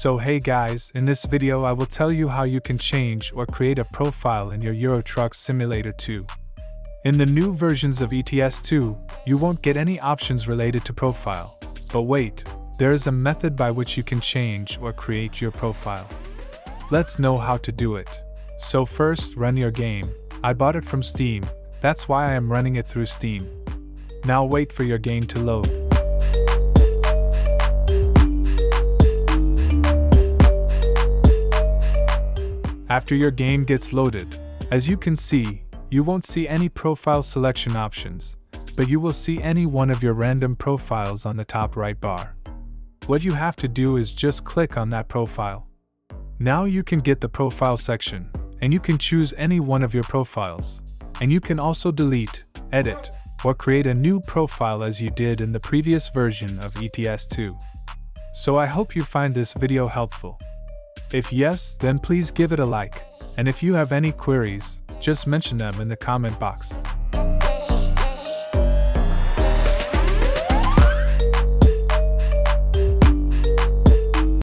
So hey guys, in this video I will tell you how you can change or create a profile in your Euro Truck Simulator 2. In the new versions of ETS2, you won't get any options related to profile. But wait, there is a method by which you can change or create your profile. Let's know how to do it. So first, run your game. I bought it from Steam, that's why I am running it through Steam. Now wait for your game to load. After your game gets loaded, as you can see, you won't see any profile selection options, but you will see any one of your random profiles on the top right bar. What you have to do is just click on that profile. Now you can get the profile section, and you can choose any one of your profiles. And you can also delete, edit, or create a new profile as you did in the previous version of ETS2. So I hope you find this video helpful. If yes, then please give it a like, and if you have any queries, just mention them in the comment box.